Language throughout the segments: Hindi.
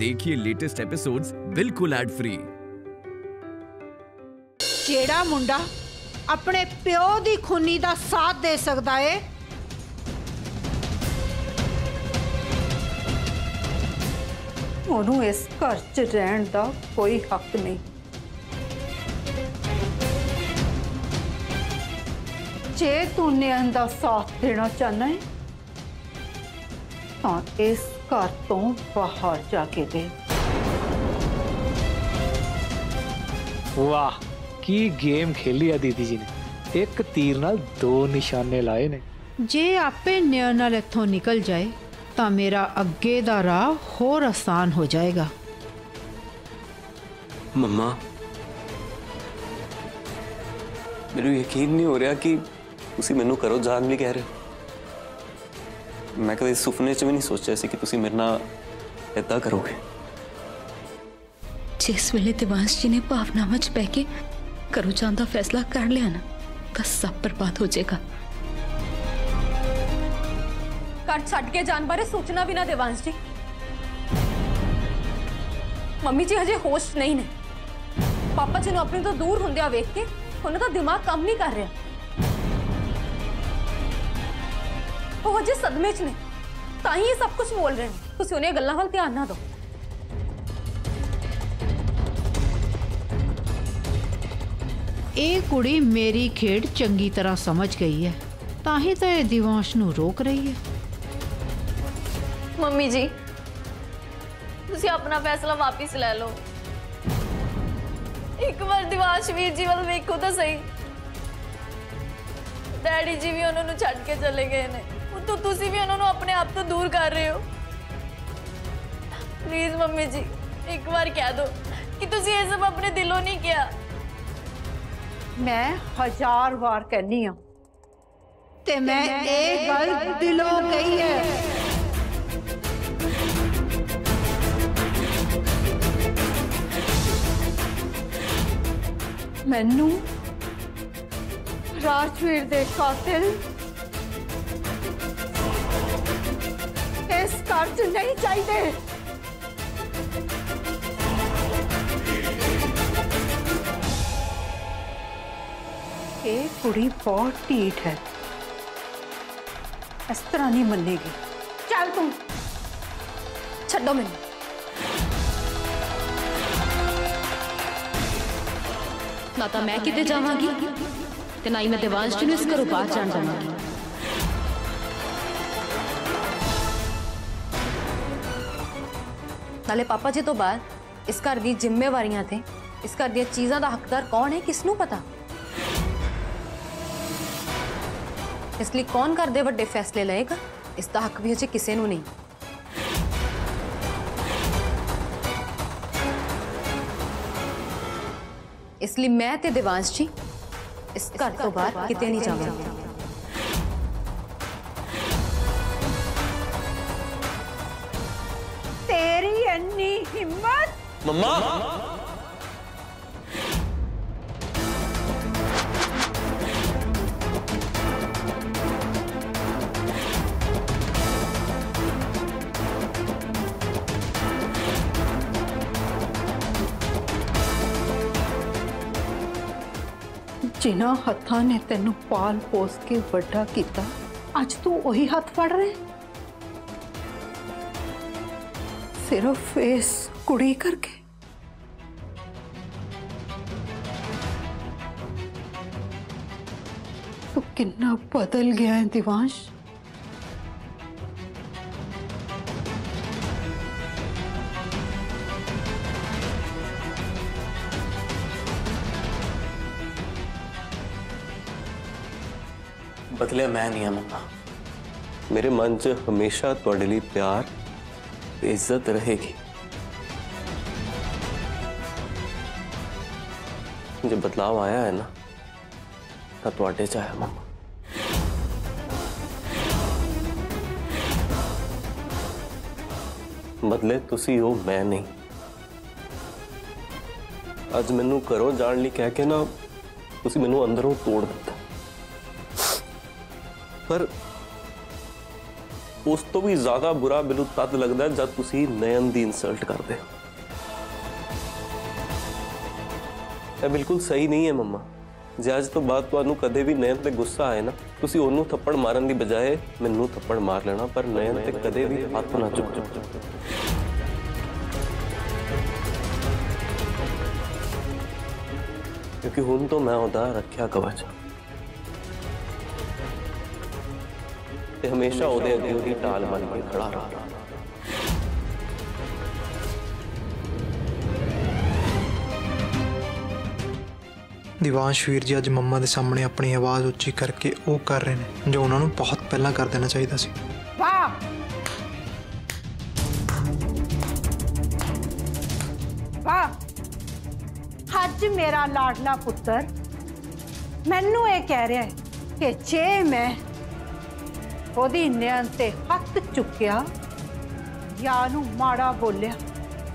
देखिए लेटेस्ट एपिसोड्स बिल्कुल एड फ्री। जेड़ा मुंडा अपने प्यो दी खूनी दा साथ दे सकदा है, ओनू इस घर च रहन दा कोई हक नहीं। जे तू न्याय दा साथ देना चाहना है तो इस घर तो बाहर जाके दे। वाह की गेम खेली है दीदी जी ने, एक तीर नाल दो निशाने लाए ने। जे आपे न्याय नाल इत्थों निकल जाए तो मेरा अगे दा राह होर आसान हो जाएगा। मम्मा मेरे यकीन नहीं हो रहा कि तुसी मैनू करो जान भी कह रहे हो। मैं कभी सुपने च भी नहीं सोचा कि तुसी मेरे नाल ऐसा करोगे। जिस वेले देवांश जी ने भावनावां च पै के करो जान दा फैसला कर लिया ना, बस सब बर्बाद हो जाएगा। घर छड़ के जान बारे सोचना भी ना देवांश जी। मम्मी जी हजे होश नहीं ने, पापा जी ने अपने तो दूर होंदिया वेख के उनका दिमाग काम नहीं कर रहा। वो जे सदमे च ने ताहीं ये सब कुछ बोल रहे हैं। तुसी उन्हें गल्लां वल ध्यान ना दो। ये कुड़ी मेरी खेड़ चंगी तरह समझ गई है, ताहीं तो ये दिवांश नू रोक रही है। मम्मी जी तुसी अपना फैसला वापस ले लो। एक बार दिवांश वीर जी वाल वेखो तो सही। डैडी जी भी उन्होंने छड़ के चले गए ने, तो तुसी भी उन्होंने अपने आप तो दूर कर रहे हो। प्लीज मम्मी जी एक बार कह दो कि तुसी ये सब अपने दिलों नहीं किया। मैं हजार बार कहनी हूं ते मैं एक बार दिलों कही है। मैनू राजवीर दे कातिल इस कार्ड नहीं चाहिए। ये कुड़ी बहुत टीट है, इस तरह नहीं मनेगी। चल तुम छोड़ो मैंने। ना तो मैं कितने जावांगी ते ना ही मैं देवांश जी ने इस घरों बाहर जान जाऊंगी। नाले पापा जी तो बाद इस घर दी जिम्मेवारियां थे, इस घर दी चीज़ां दा हकदार कौन है किसनू पता। इसलिए कौन घर दे वड्डे फैसले लेगा इसका हक भी अजे किसी नू नहीं। इसलिए मैं ते दिवांश जी इस घर तो बाहर किते नहीं जावांगे। हिम्मत मम्मा, जिन्हां हत्थां ने तेनू पाल पोस के वड्डा किया अज तू उही हथ फड़ रहे। सिर्फ इस कुड़ी करके तो कितना बदल गया है दिवांश। बदले मैं नहीं मम्मा, मेरे मन च हमेशा तुहाडे लई प्यार इज्जत रहेगी। जो बदलाव आया है ना तो तुहाडे च आया मम्मा। बदले तुसी हो मैं नहीं। अज मैनू घरों जाने लई कह के ना तुसी मैनू अंदरों तोड़ दिता, पर उस तो भी ज्यादा बुरा बिलू तद लगता है जब तुसी नयन दी इंसल्ट करते हो। यह बिल्कुल सही नहीं है मम्मा। जे अज तो बाद तुहानू कदे भी नयन ते गुस्सा आए ना, तुसी ओनू थप्पड़ मारन दी बजाय मैनू थप्पड़ मार लेना, पर नयन ते कदे भी हाथ ना चुको। क्योंकि हुन तो मैं उदा रख्या कवच ते हमेशा उदे अगे उदी टाल बन के खड़ा रहा। दिवांश वीर जी अज मम्मा के सामने अपनी आवाज उच्ची करके वो कर रहे हैं जो उन्होंने बहुत पहला कर देना चाहिए सी। वाह अज मेरा लाडला पुत्र मैनू ये कह रहा है कि जे मैं ओदी नैन ते हथ चुकया या नू माड़ा बोलिया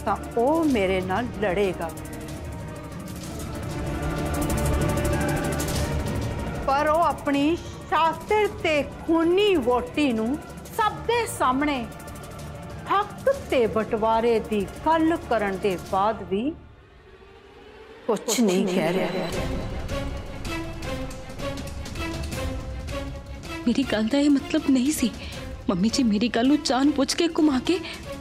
तो वो मेरे नाल लड़ेगा, पर वो अपनी शातिर ते खूनी वोटी नू सबके सामने हक ते बंटवारे की गल करन दे बाद भी कुछ नहीं कह रहा। मेरी गल का यह मतलब नहीं सी मम्मी जी, मेरी गल जान पुछ के घुमा के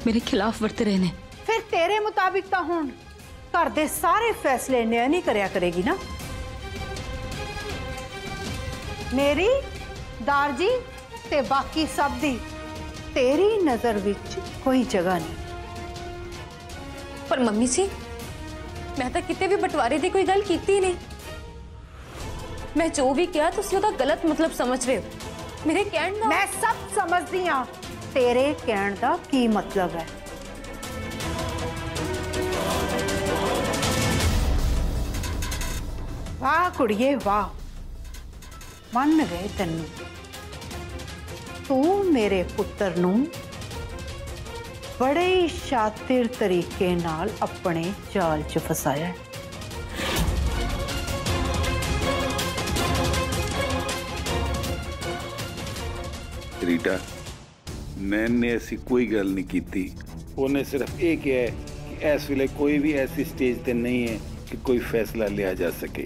मेरे खिलाफ वरत रहे ने। फिर तेरे मुताबिक तो हुण घर दे सारे फैसले नया नहीं करया करेगी ना। मेरी दारजी ते बाकी सब दी तेरी नजर विच कोई जगह नहीं। पर मम्मी जी मैं तो कितने भी बंटवारे की कोई गल की नहीं, मैं जो भी किया तो उसका गलत मतलब समझ रहे हो। मेरे कहने मैं सब समझती हाँ, तेरे कहने का की मतलब है। वाह कुड़िए वाह, मन गए तेन। तू मेरे पुत्र नू बड़े ही शातिर तरीके नाल अपने जाल च फसाया। रीटा, मैंने ऐसी कोई गल नहीं की थी। उन्हें सिर्फ ये कहा है कि इस वेले कोई भी ऐसी स्टेज पर नहीं है कि कोई फैसला लिया जा सके,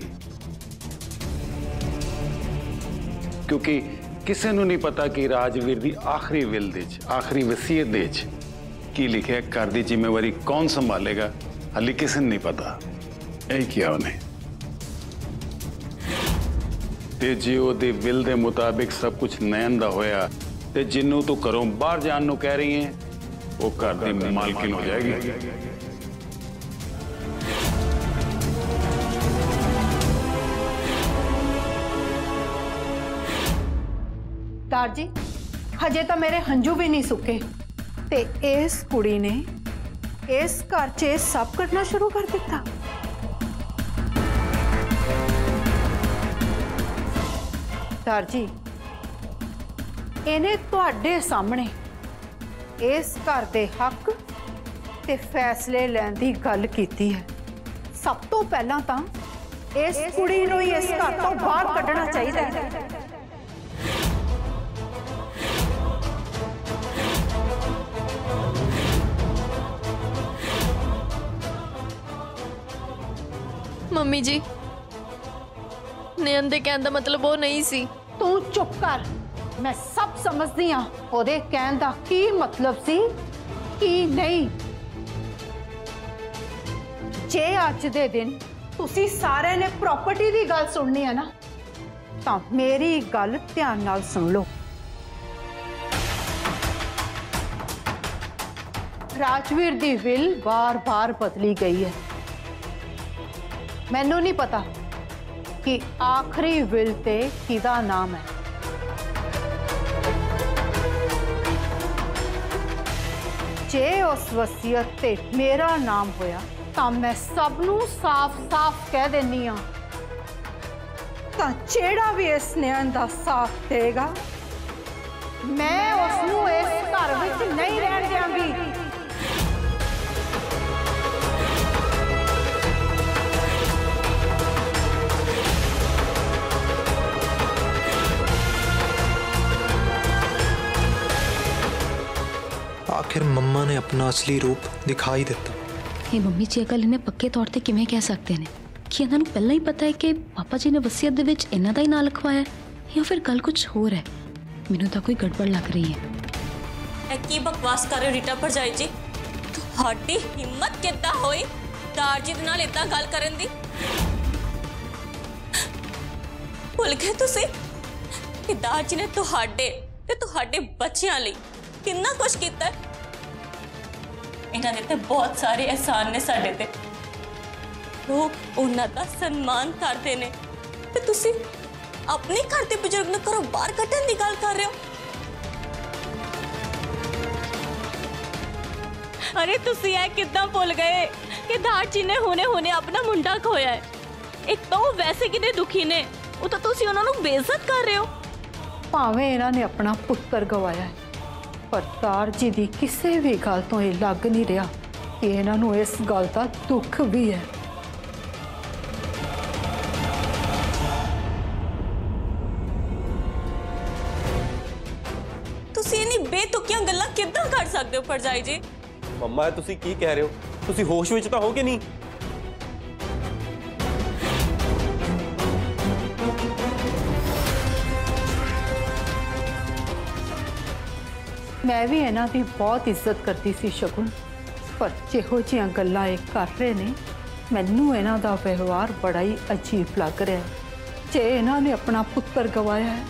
क्योंकि किसी को नहीं पता कि राजवीर की आखिरी विल दे आखिरी वसीयत दे की लिखे घर की जिम्मेवारी कौन संभालेगा, हाली किसी नहीं पता। यही किया उन्हें ते जे ओदे विल दे मुताबिक सब कुछ नयन दा होया ते जिन्नू तो घरों बाहर जान नू कह रही है वो घर की मालकिन हो जाएगी। तार जी हजे तो मेरे हंजू भी नहीं सुके ते इस कुड़ी ने इस घर च सब करना शुरू कर दिता। सर जी इन्हें तुहाडे सामने इस घर के हक ते फैसले लैण दी गल कीती है। सब तो पहला तां इस कुड़ी नूं इस घर तो बाहर कढना चाहीदा है। मम्मी जी नयन दे कहने का मतलब वो नहीं सी। तू चुप कर, मैं सब समझती हाँ ओदे कहने का की मतलब सी की नहीं। जे अज दे दिन तुसी सारे ने प्रॉपर्टी की गल सुननी है ना तो मेरी गल ध्यान नाल सुन लो। राजवीर दी विल बार बार बदली गई है। मैनू नहीं पता कि आखिरी विल ते किदा नाम है, जे उस वसीयत ते मेरा नाम होया तो मैं सबनू साफ साफ कह देनी हाँ तो जेड़ा भी इस नयन दा साथ देगा मैं उसनू इस घर विच नहीं रहन देवांगी। उन्हें अपना असली रूप दिखाई दिता। ये मम्मी जी अकल इन्हें पक्के तौर ते किवें कह सकते ने कि इन्हां नूं पहला ही पता है कि पापा जी ने वसीयत दे विच इन्हां दा ही नाम लिखवाया या फिर कल कुछ होर है। मैनूं तां कोई गड़बड़ लग रही है। की बकवास कर रहे हो रीटा भरजाई जी, तुहाडी हिम्मत किद्दां होई तार जी दे नाल इदां गल करन दी? भुल गए तुसीं कि दार जी ने तुहाडे ते तुहाडे बच्चियां लई कितना कुछ कीता है। इन्हां दे ते बहुत सारे एहसान ने साडे ते, लोग उन्हां दा सन्मान करदे ने ते तुसीं अपने घर दे बुजुर्ग नूं घरों बाहर कड्ढण दी गल कर रहे हो। अरे तुसी ये कितना भूल गए कि दारची ने होने होने अपना मुंडा खोया है। एक तो वैसे कितने दुखी ने, वो तो तुसी उन्होंने बेइज्जत कर रहे हो। भावें इन्हां ने अपना पुत्र गवाया है, पर दारजी दी किसी भी गल तो ये लग नहीं रहा कि इन्हां नूं इस गल दा दुख भी है। तुसी इन्हीं बेतुकियां गल्लां कितना कर सकते हो भरजाई जी? मम्मा तुसी की कह रहे हो? तुसी होश विच तां हो कि नहीं? मैं भी इन्हां दी बहुत इज्जत करती सी शगुन, पर जिहो जिहियां गल्लां इह कर रहे ने मैनूं इन्हां दा व्यवहार बड़ा ही अजीब लग रहा है। जे इन्हां ने अपना पुत्र गवाया है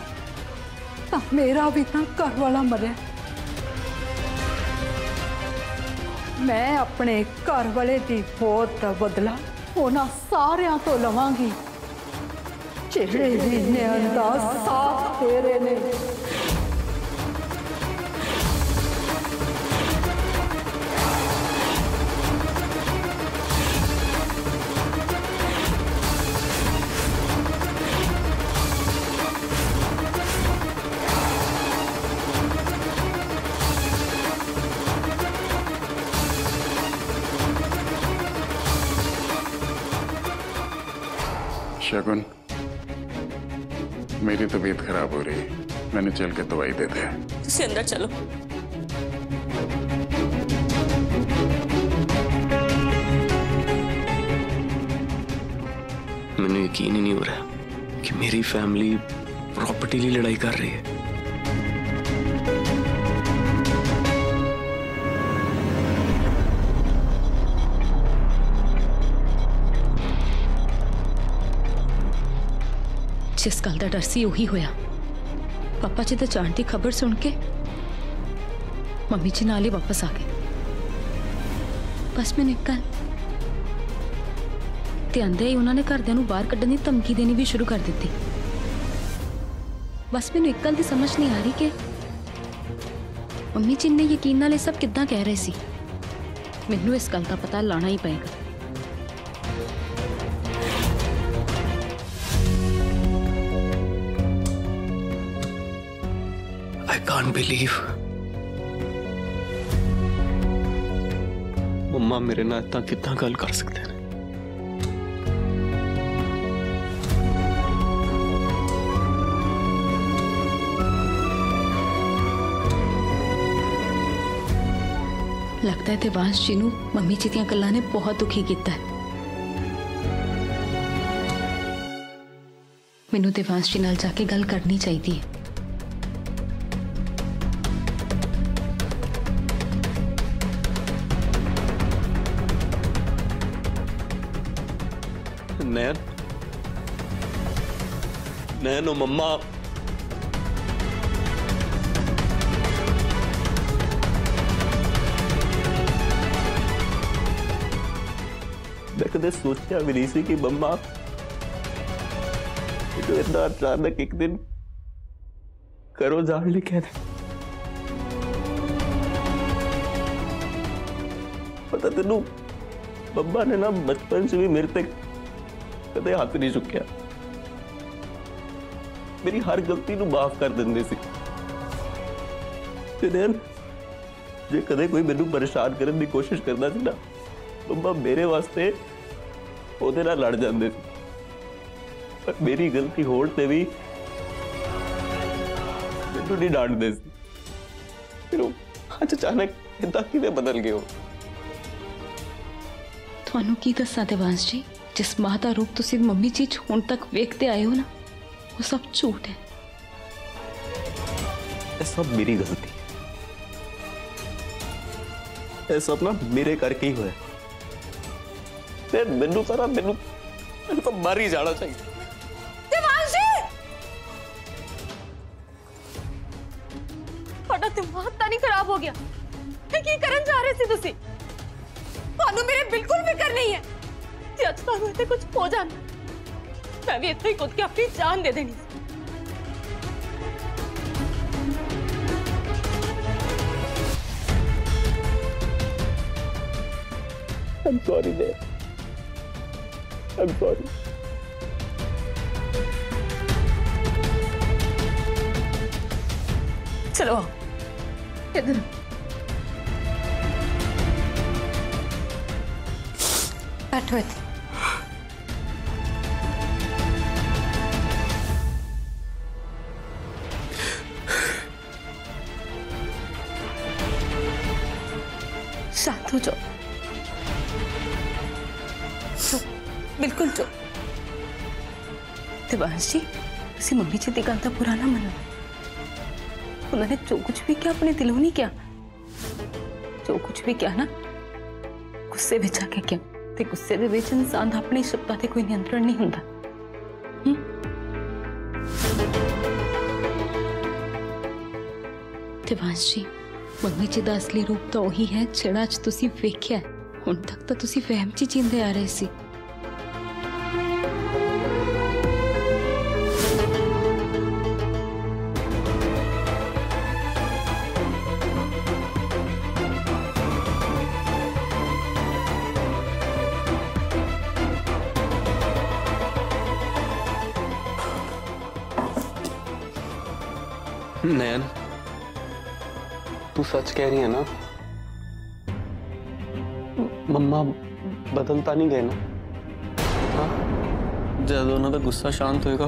तां मेरा भी तां घर वाला मरिया। मैं अपने घर वाले की मौत का बदला उन्हां सारियां तो लवांगी जिहड़े इन्ने अंदाज साथ दे रहे ने। शगुन, मेरी तबीयत खराब हो रही है, मैंने चल के दवाई दे दी। तुसी अंदर चलो। मैंने यकीन ही नहीं हो रहा कि मेरी फैमिली प्रॉपर्टी लिए लड़ाई कर रही है। जिस गल का डर सी उही होया। पापा जी के जाने की खबर सुन के मम्मी जी नाल ही वापस आ गए। बस मैं निकल ध्यान ही उन्होंने घरद्यां नूं बाहर कड्ढण दी धमकी देनी भी शुरू कर दी। बस मैं निकल दी समझ नहीं आ रही कि मम्मी जी ने यकीन नाल सब किद्दां कह रहे सी। मैनूं इस गल का पता लाना ही पएगा। Believe मम्मा मेरे नाल इतना कितना गल कर सकते हैं। लगता है देवांश जी नूं मम्मी जी दी गल्लां ने बहुत दुखी किया है। मैनूं देवांश जी नाल जाके गल करनी चाहिए है। नैन, नैन और मम्मा, मैं कदे सोचा भी नहीं सी कि मम्मा तो इतना अचानक एक दिन करो जान ली कह दे। पता तेनू मम्मा ने ना बचपन से भी मेरे तक कदे हाथ नहीं चुकिया, मेरी हर गलती नूं माफ कर देंदे सी। जे कदे कोई मैनूं परेशान करने की कोशिश करता सी ना, मम्मा मेरे वास्ते ओहदे नाल लड़ जांदे सी। पर मेरी गलती होण ते भी मैनूं नहीं डांटदे सी। फिर अचानक इदा कि बदल गए हो? थानू की दसा देवांश जी, जिस मां का रूप तुसी मम्मी जी हुण तक वेखते आए हो ना, वो सब झूठ है। ये सब मेरी गलती, ये सब ना मेरे करके ही होया। मैनू सारा मैनू तो मार ही जाना चाहिए। दिमाग तो नहीं खराब हो गया? की करन जा रहे सी तुसी? थानू मेरे बिल्कुल फिकर नहीं है। जे अज थानू इत्थे कुछ हो जांदा, मैं भी इत्थे ही खुद के अपनी जान दे देनी। I'm sorry dear. I'm sorry. चलो इधर। बैठो इधर। शांत हो जाओ। चुप, बिल्कुल चुप। देवांश जी, तुसी मम्मी जी दी गल दा बुरा ना मनो। उन्होंने जो कुछ भी किया अपने दिलों नहीं किया, जो कुछ भी किया ना गुस्से में जाके किया, ते गुस्से दे विच इंसान दा अपने शब्दां ते कोई नियंत्रण नहीं हुंदा। देवांश जी, मम्मी जी दा असली रूप तो वही है जिहड़ा अज तुसी वेखिया। हुण तक तो तुसी वहम च जींदे आ रहे सी। नयन, तू सच कह रही है ना? मम्मा बदलता नहीं गए ना? हाँ, जब उन्होंने गुस्सा शांत होएगा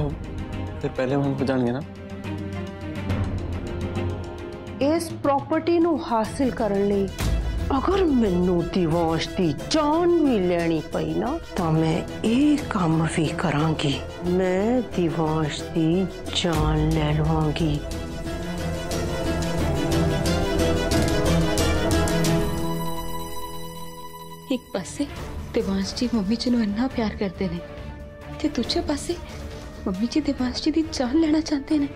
तो पहले हम हो जाएंगे ना। इस प्रॉपर्टी को हासिल करने लिए अगर मैनू दिवांश की जान भी लेनी पई ना, तो मैं ये काम भी करांगी। मैं दिवांश की जान ले लूंगी। एक पासे देवांश जी मम्मी जी नूं इन्ना प्यार करते हैं, तो दूजे पासे मम्मी जी देवांश जी की जान लेना चाहते हैं।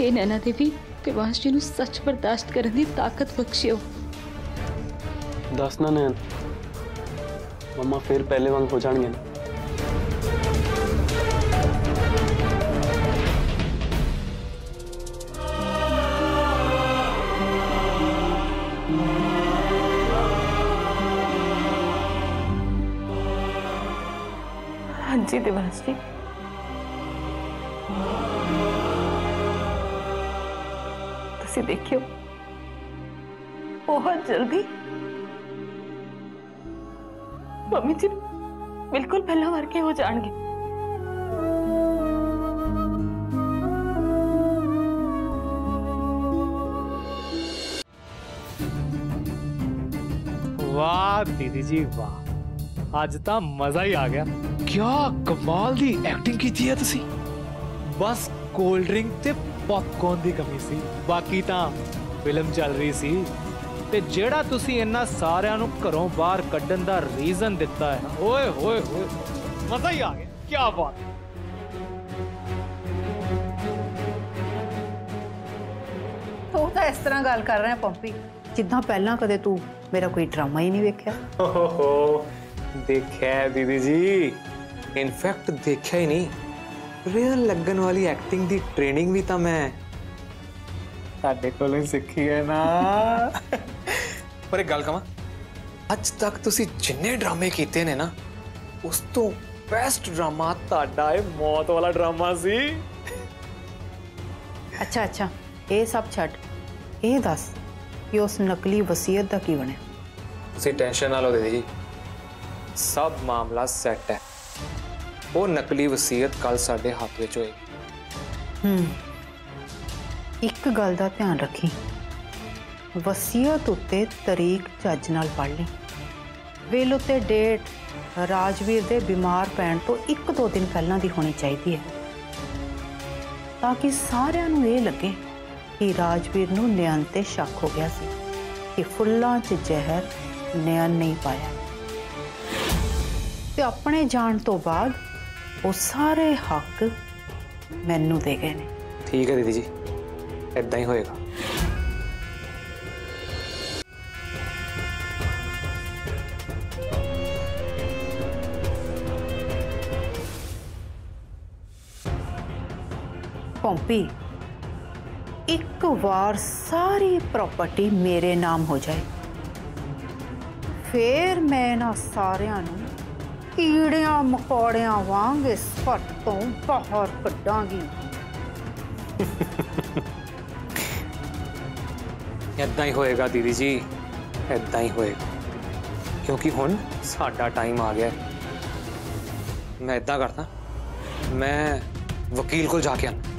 ये नैना देवी देवांश जी नूं सच बर्दाश्त करने की ताकत बख्शियो। दस ना नैन, मम्मा फिर पहले वांग हो जाएंगे ना? जी देवांश जी, तुसी देखियो बहुत जल्दी मम्मी जी बिल्कुल पहला वार के हो जाएंगे। वाह दीदी जी वाह, आज तो मजा ही आ गया। क्या कमाल दी एक्टिंग की है तुसी। बस कोल्ड ड्रिंक ते पॉपकॉर्न दी कमी सी, बाकी तां फिल्म चल रही सी। ते जेड़ा तुसी इन्ना सारियां नूं घरों बाहर कड्डन दा रीजन दिता है, ओए होए होए मजा ही आ गया। क्या बात है। तू तो इस तरह गल कर रहे हैं पंपी जिदा पहला कदे तू मेरा कोई ड्रामा ही नहीं वेख्या। देखा दीदी जी, इनफैक्ट देखा ही नहीं, रियल लगन वाली एक्टिंग दी ट्रेनिंग भी तो मैं साडे कोलों सीखी है ना। पर एक गल कहां, अज तक तुसी जिन्ने ड्रामे कीते ने ना, उस तो बेस्ट ड्रामा ताड़ा है मौत वाला ड्रामा सी। अच्छा अच्छा, ये सब छड़, ये दस कि उस नकली वसीयत दा की बने? तुसी टेंशन ना लो दीदी जी, सब मामला सेट है। वो नकली वसीयत कल साढ़े हाथ में होएगी। एक गल दा ध्यान रखी, वसीयत उत्ते तरीक जज नाल पढ़ ली। बिल उत्ते डेट राजवीर दे बीमार पैण तो 1-2 दिन पहलां दी होनी चाहिदी है, ताकि सारिआं नूं इह लगे कि राजवीर नूं नियन ते शक हो गया सी कि फुल्लां च जहर नियन नहीं पाया। ते अपने जाण तो बाद वो सारे हक मैनू दे गए ने। ठीक है दीदी जी, ऐदा ही होएगा। पॉम्पी, एक बार सारी प्रॉपर्टी मेरे नाम हो जाए, फिर मैं ना सारियां नूं कीड़ियां मकोड़ियां वांग इस पट तो बाहर कड्डांगी। ऐदा ही होएगा दीदी जी, ऐदा ही होएगा, क्योंकि हुण साडा टाइम आ गया। मैं ऐदा करता, मैं वकील को जाके आना।